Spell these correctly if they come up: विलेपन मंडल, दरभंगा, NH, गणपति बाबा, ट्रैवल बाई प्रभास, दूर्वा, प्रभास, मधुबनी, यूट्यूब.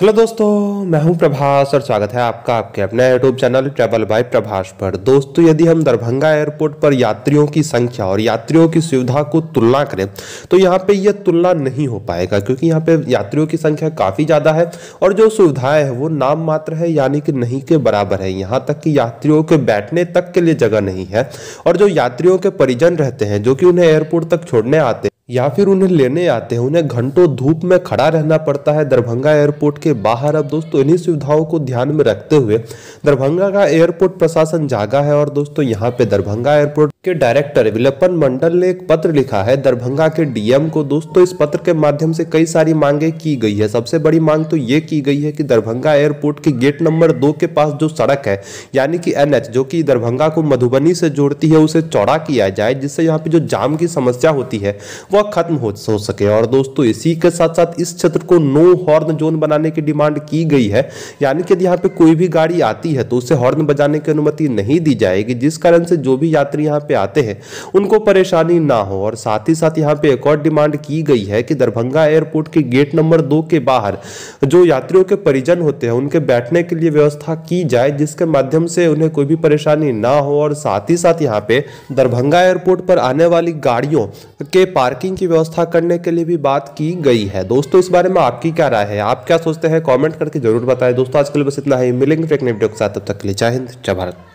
Hello दोस्तों, मैं हूं प्रभास और स्वागत है आपका आपके अपने यूट्यूब channel ट्रैवल बाई प्रभास पर। दोस्तों, यदि हम दरभंगा एयरपोर्ट पर यात्रियों की संख्या और यात्रियों की सुविधा को तुलना करें तो यहां पे यह तुलना नहीं हो पाएगा, क्योंकि यहां पे यात्रियों की संख्या काफ़ी ज़्यादा है और जो सुविधाएँ हैं वो नाम मात्र है, यानी कि नहीं के बराबर है। यहाँ तक कि यात्रियों के बैठने तक के लिए जगह नहीं है और जो यात्रियों के परिजन रहते हैं जो कि उन्हें एयरपोर्ट तक छोड़ने आते हैं या फिर उन्हें लेने आते हैं, उन्हें घंटों धूप में खड़ा रहना पड़ता है दरभंगा एयरपोर्ट के बाहर। अब दोस्तों, इन्हीं सुविधाओं को ध्यान में रखते हुए दरभंगा का एयरपोर्ट प्रशासन जागा है और दोस्तों यहाँ पे दरभंगा एयरपोर्ट के डायरेक्टर विलेपन मंडल ने एक पत्र लिखा है दरभंगा के डीएम को। दोस्तों, इस पत्र के माध्यम से कई सारी मांगे की गई है। सबसे बड़ी मांग तो ये की गई है कि दरभंगा एयरपोर्ट के गेट नंबर 2 के पास जो सड़क है, यानी कि NH, जो कि दरभंगा को मधुबनी से जोड़ती है, उसे चौड़ा किया जाए, जिससे यहाँ पे जो जाम की समस्या होती है वह खत्म हो सके। और दोस्तों, इसी के साथ साथ इस क्षेत्र को नो हॉर्न जोन बनाने की डिमांड की गई है, यानी कि यहाँ पे कोई भी गाड़ी आती है तो उसे हॉर्न बजाने की अनुमति नहीं दी जाएगी, जिस कारण से जो भी यात्री यहाँ पे आते हैं उनको परेशानी ना हो। और साथ ही साथ यहाँ पे एक और डिमांड की गई है कि दरभंगा एयरपोर्ट के गेट नंबर 2 के बाहर जो यात्रियों के परिजन होते हैं उनके बैठने के लिए व्यवस्था की जाए, जिसके माध्यम से उन्हें कोई भी परेशानी ना हो। और साथ ही साथ यहाँ पे दरभंगा एयरपोर्ट पर आने वाली गाड़ियों के पार्किंग की व्यवस्था करने के लिए भी बात की गई है। दोस्तों, इस बारे में आपकी क्या राय है, आप क्या सोचते हैं, कमेंट करके जरूर बताएं। दोस्तों, आज के लिए बस इतना ही। मिलेंगे फिर एक नई वीडियो के साथ, तब तक के लिए जय हिंद, जय भारत।